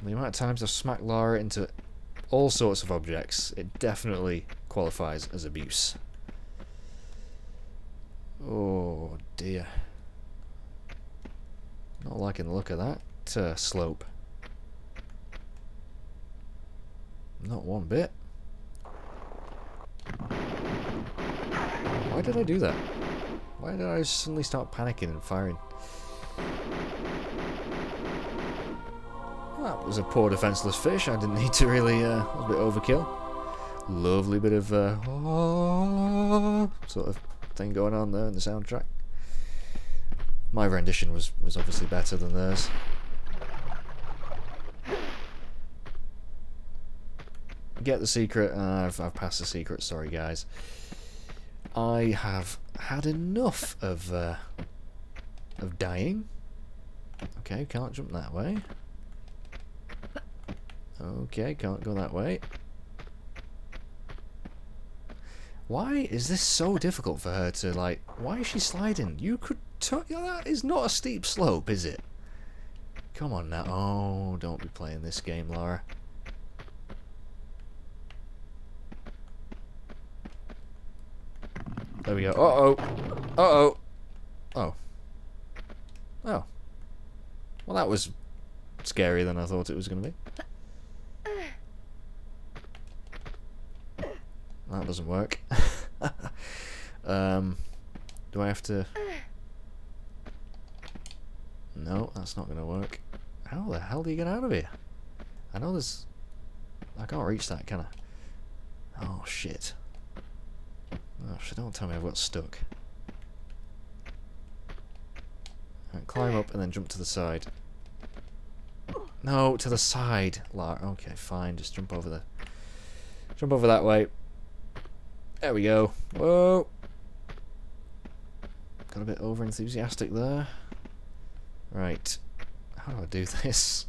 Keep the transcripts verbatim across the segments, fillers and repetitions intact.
And the amount of times I've smacked Lara into all sorts of objects, it definitely qualifies as abuse. Oh dear. Not liking the look of that uh, slope. Not one bit. Why did I do that? Why did I suddenly start panicking and firing? That was a poor defenseless fish. I didn't need to really, uh, that was a bit overkill. Lovely bit of uh, oh, sort of thing going on there in the soundtrack. My rendition was, was obviously better than theirs. Get the secret. Uh, I've, I've passed the secret, sorry guys. I have had enough of uh, of dying. Okay, can't jump that way. Okay, can't go that way. Why is this so difficult for her to, like... Why is she sliding? You could... That is not a steep slope, is it? Come on now. Oh, don't be playing this game, Lara. There we go. Uh-oh. Uh-oh. Oh. Oh. Well, that was scarier than I thought it was going to be. That doesn't work. um, do I have to... No, that's not going to work. How the hell do you get out of here? I know there's... I can't reach that, can I? Oh, shit. Oh, don't tell me I've got stuck. Right, climb up and then jump to the side. No, to the side, Lara. Okay, fine. Just jump over the, jump over that way. There we go. Whoa. Got a bit over enthusiastic there. Right. How do I do this?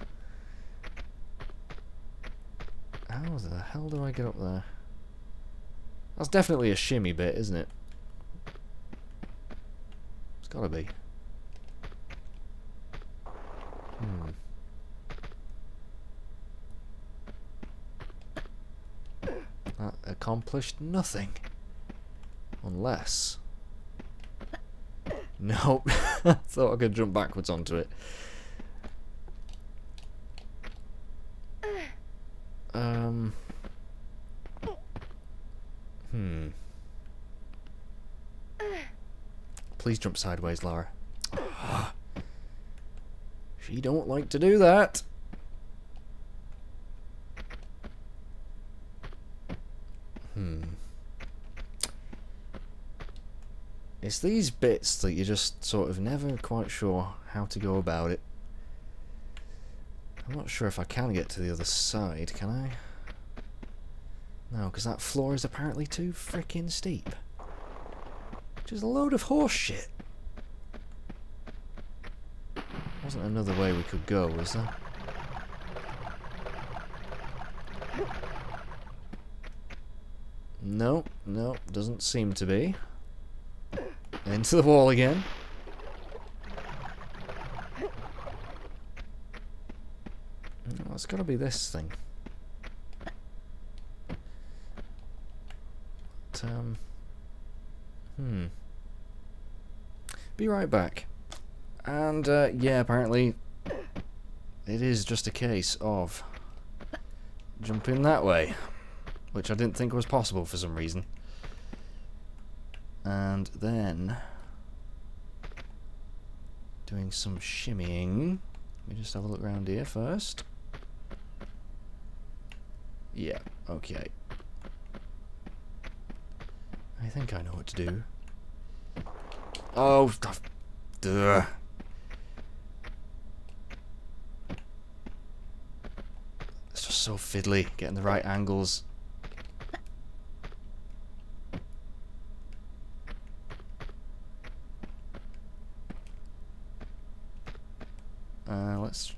How the hell do I get up there? That's definitely a shimmy bit, isn't it? It's gotta be. Hmm. That accomplished nothing. Unless... Nope. I thought I could jump backwards onto it. Um... Hmm. Please jump sideways, Lara. She don't like to do that. Hmm. It's these bits that you're just sort of never quite sure how to go about it. I'm not sure if I can get to the other side, can I? No, because that floor is apparently too frickin' steep. Which is a load of horse shit. Wasn't another way we could go, was there? No, no, doesn't seem to be. Into the wall again. Oh, it's gotta be this thing. Um, hmm. Be right back. And uh, yeah, apparently it is just a case of jumping that way, which I didn't think was possible for some reason. And then doing some shimmying. Let me just have a look around here first. Yeah. Okay. I think I know what to do. Oh, duh. It's just so fiddly, getting the right angles. Uh, let's,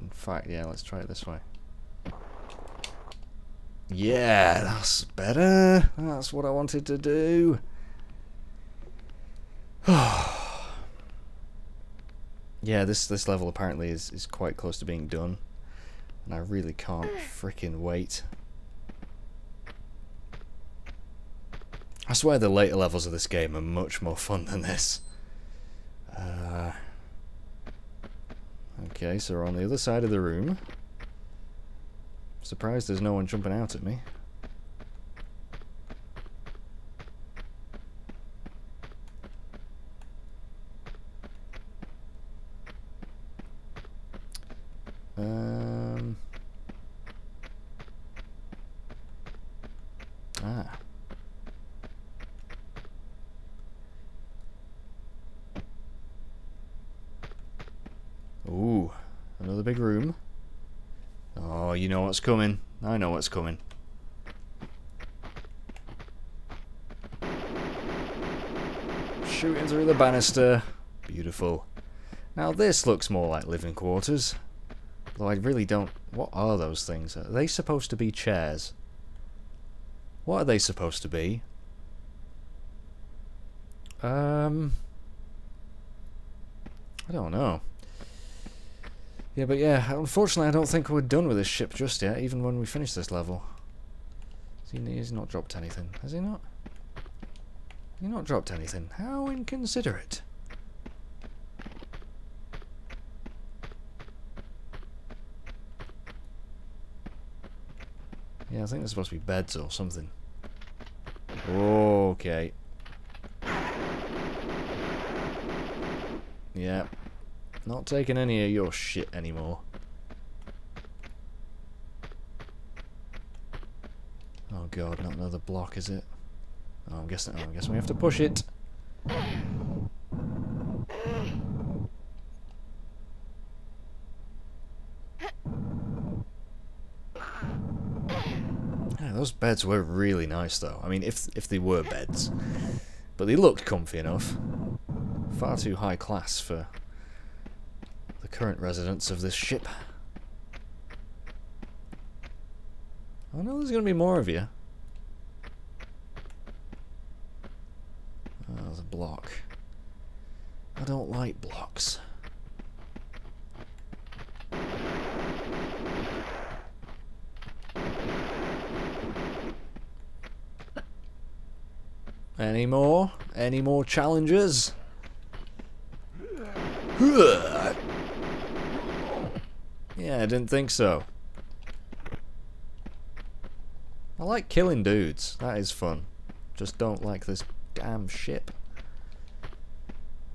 in fact, yeah, let's try it this way. Yeah, that's better. That's what I wanted to do. Yeah, this this level apparently is, is quite close to being done. and I really can't frickin' wait. I swear the later levels of this game are much more fun than this. Uh, okay, so we're on the other side of the room. Surprised there's no one jumping out at me. Um. Ah. Ooh, another big room. Oh, you know what's coming. I know what's coming. Shooting through the banister. Beautiful. Now this looks more like living quarters. Though I really don't... What are those things? Are they supposed to be chairs? What are they supposed to be? Um... I don't know. Yeah, but yeah, unfortunately I don't think we're done with this ship just yet, even when we finish this level. He's not dropped anything, has he not? He's not dropped anything. How inconsiderate. Yeah, I think there's supposed to be beds or something. Okay. Yeah. Not taking any of your shit anymore. Oh god, not another block, is it? Oh, I'm guessing. Oh, I'm guessing we have to push it. Yeah, those beds were really nice, though. I mean, if if they were beds, but they looked comfy enough. Far too high class for the current residents of this ship. I know there's going to be more of you. Oh, there's a block. I don't like blocks. Any more? Any more challenges? Yeah, I didn't think so. I like killing dudes. That is fun. Just don't like this damn ship.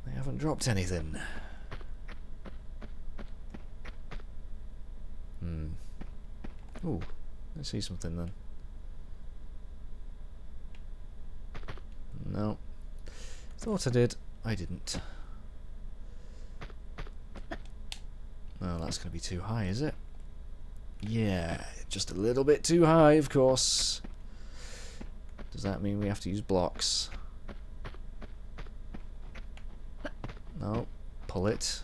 They haven't dropped anything. Hmm. Ooh. I see something then. No. Thought I did. I didn't. Oh, that's going to be too high, is it? Yeah, just a little bit too high, of course. Does that mean we have to use blocks? No, pull it.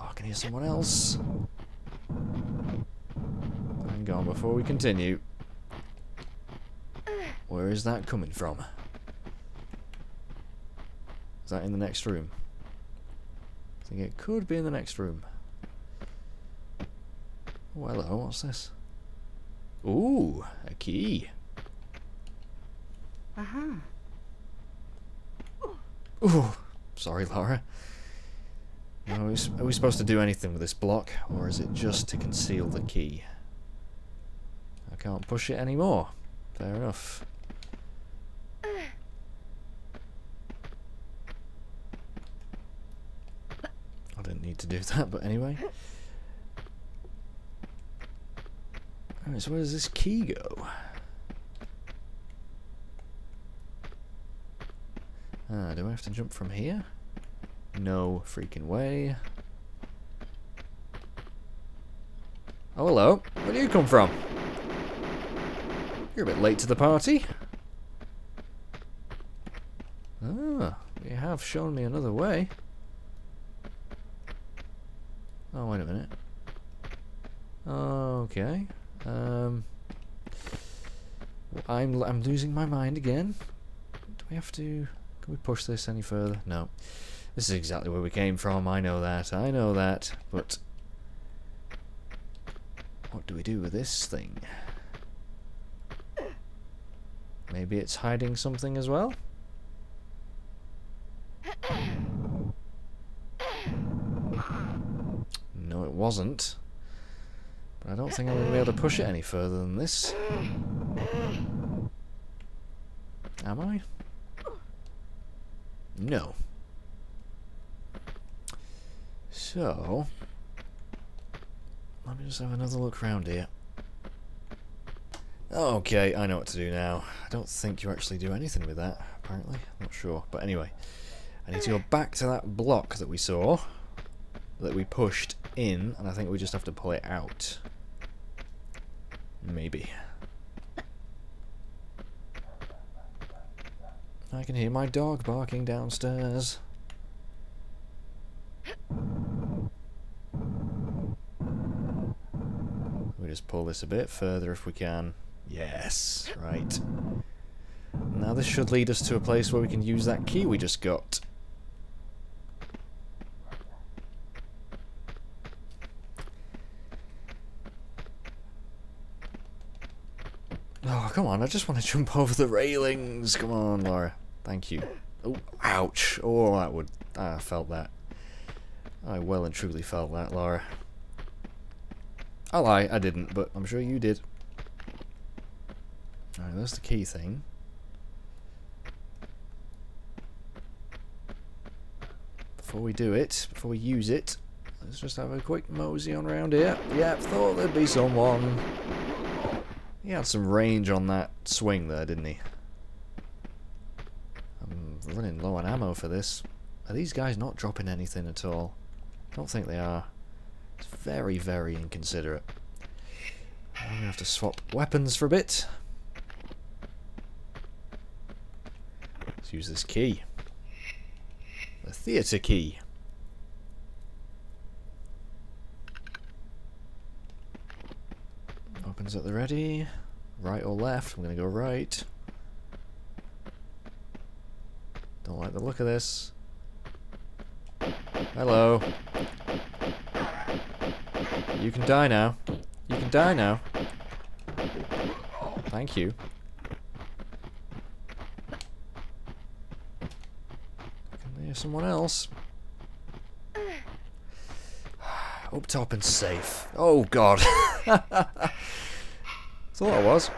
Oh, I can hear someone else. Hang on, before we continue. Where is that coming from? Is that in the next room? I think it could be in the next room. Oh, hello, what's this? Ooh, a key. Uh-huh. Ooh, sorry, Lara. Are we, are we supposed to do anything with this block, or is it just to conceal the key? I can't push it anymore. Fair enough. I didn't need to do that, but anyway. Alright, so where does this key go? Ah, do I have to jump from here? No freaking way. Oh, hello. Where do you come from? You're a bit late to the party. Ah, you have shown me another way. Oh, wait a minute. Okay. Um, I'm I'm losing my mind again. Do we have to? Can we push this any further? No. This is exactly where we came from. I know that. I know that. But What do we do with this thing? Maybe it's hiding something as well? No, it wasn't. But I don't think I'm going to be able to push it any further than this. Am I? No. So, let me just have another look round here. Okay, I know what to do now. I don't think you actually do anything with that, apparently. I'm not sure. But anyway, I need to go back to that block that we saw, that we pushed in, and I think we just have to pull it out. Maybe. I can hear my dog barking downstairs. We just pull this a bit further if we can. Yes, right. Now this should lead us to a place where we can use that key we just got. Oh, come on, I just want to jump over the railings. Come on, Lara. Thank you. Oh, ouch. Oh, that would... I felt that. I well and truly felt that, Lara. I lie, I didn't, but I'm sure you did. Alright, that's the key thing. Before we do it, before we use it, let's just have a quick mosey on round here. Yeah, thought there'd be someone. He had some range on that swing there, didn't he? I'm running low on ammo for this. Are these guys not dropping anything at all? I don't think they are. It's very, very inconsiderate. I'm going to have to swap weapons for a bit. Let's use this key. The theatre key. Opens at the ready. Right or left? I'm going to go right. Don't like the look of this. Hello. You can die now. You can die now. Thank you. I can hear someone else. Up top and safe. Oh god. That's all I was.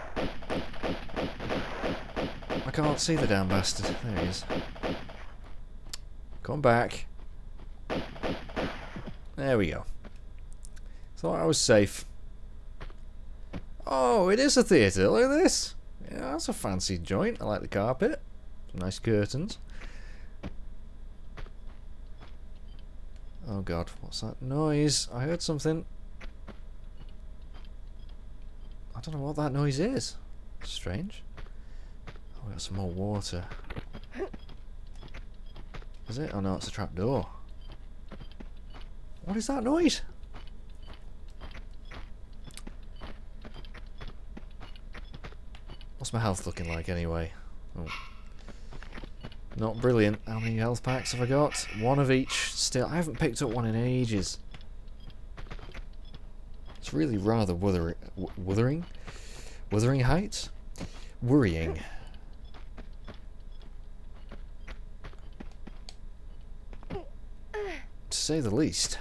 I can't see the damn bastard. There he is. Come back. There we go. Thought I was safe. Oh, it is a theatre. Look at this. Yeah, that's a fancy joint. I like the carpet. Some nice curtains. Oh god, what's that noise? I heard something. I don't know what that noise is. Strange. Oh, we got some more water. Is it? Oh no, it's a trapdoor. What is that noise? What's my health looking like anyway? Oh. Not brilliant. How many health packs have I got? One of each. Still, I haven't picked up one in ages. It's really rather withering, withering, withering heights. Worrying. To say the least.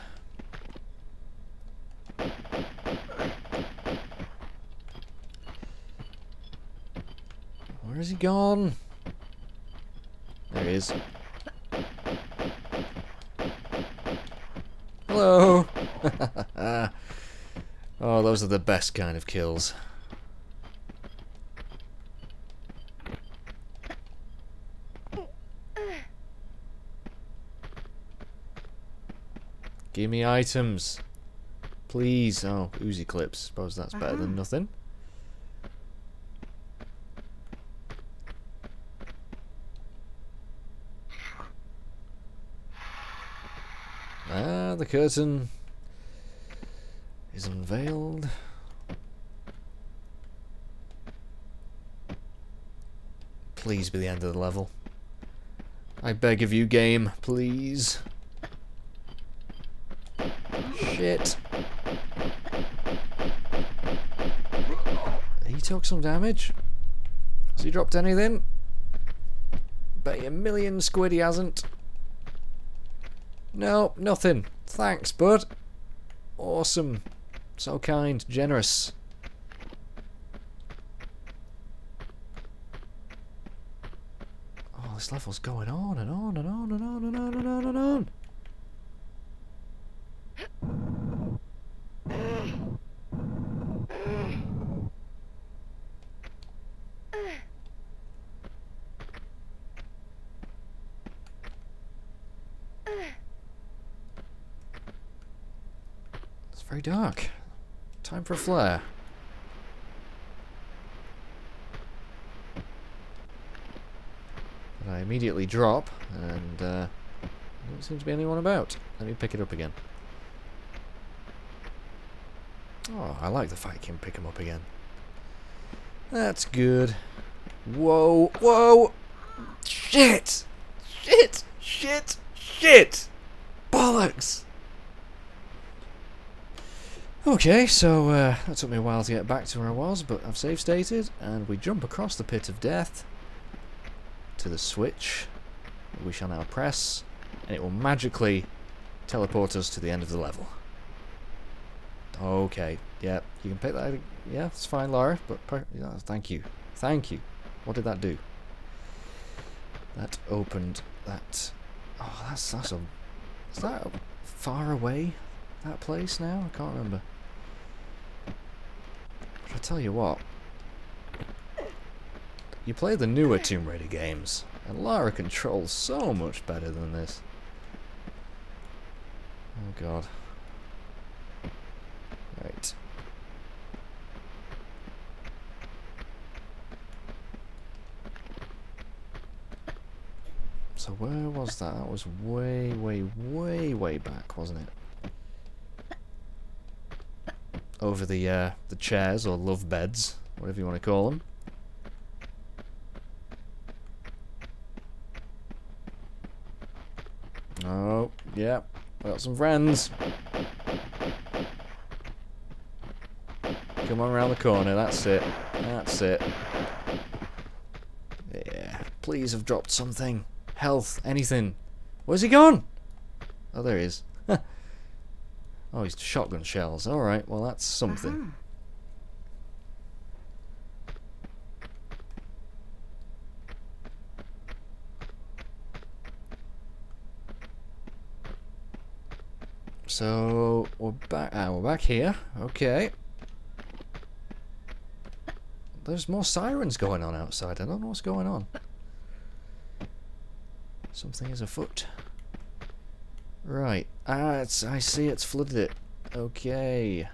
Where is he gone? There he is. Hello! Oh, those are the best kind of kills. Give me items. Please. Oh, Uzi clips. Suppose that's better than nothing. The curtain is unveiled. Please be the end of the level. I beg of you, game, please. Shit. took some damage. Has he dropped anything? Bet you a million squid he hasn't. No, nothing. Thanks, bud. Awesome. So kind, generous. Oh, this level's going on and on and on and on and on and on and on. Very dark. Time for a flare. And I immediately drop, and uh, there doesn't seem to be anyone about. Let me pick it up again. Oh, I like the fact you can pick him up again. That's good. Whoa, whoa! Shit! Shit! Shit! Shit! Bollocks! Okay, so uh, that took me a while to get back to where I was, but I've save stated, and we jump across the pit of death to the switch. We shall now press, and it will magically teleport us to the end of the level. Okay, yeah, you can pick that up. Yeah, it's fine, Lara, but yeah, thank you. Thank you. What did that do? That opened that... Oh, that's, that's a... Is that far away, that place now? I can't remember. But I tell you what, you play the newer Tomb Raider games, and Lara controls so much better than this. Oh god. Right. So where was that? That was way, way, way, way back, wasn't it? Over the uh, the chairs, or love beds, whatever you want to call them. Oh, yeah, I got some friends. Come on around the corner, that's it, that's it. Yeah, please have dropped something. Health, anything. Where's he gone? Oh, there he is. Oh, he's shotgun shells. Alright, well that's something. Uh-huh. So we're back ah, we're back here. Okay. There's more sirens going on outside. I don't know what's going on. Something is afoot. Right. Ah, it's, I see it's flooded it. Okay.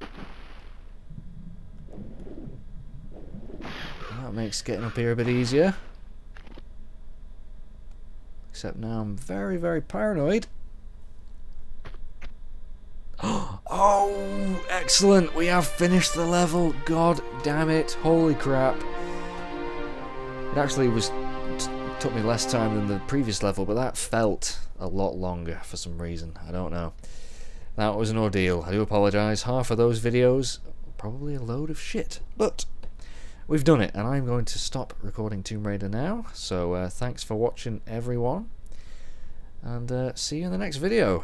That makes getting up here a bit easier. Except now I'm very, very paranoid. Oh, excellent. We have finished the level. God damn it. Holy crap. It actually was... took me less time than the previous level, but that felt a lot longer for some reason. I don't know. That was an ordeal. I do apologise. Half of those videos, probably a load of shit. But we've done it, and I'm going to stop recording Tomb Raider now. So uh, thanks for watching, everyone. And uh, see you in the next video.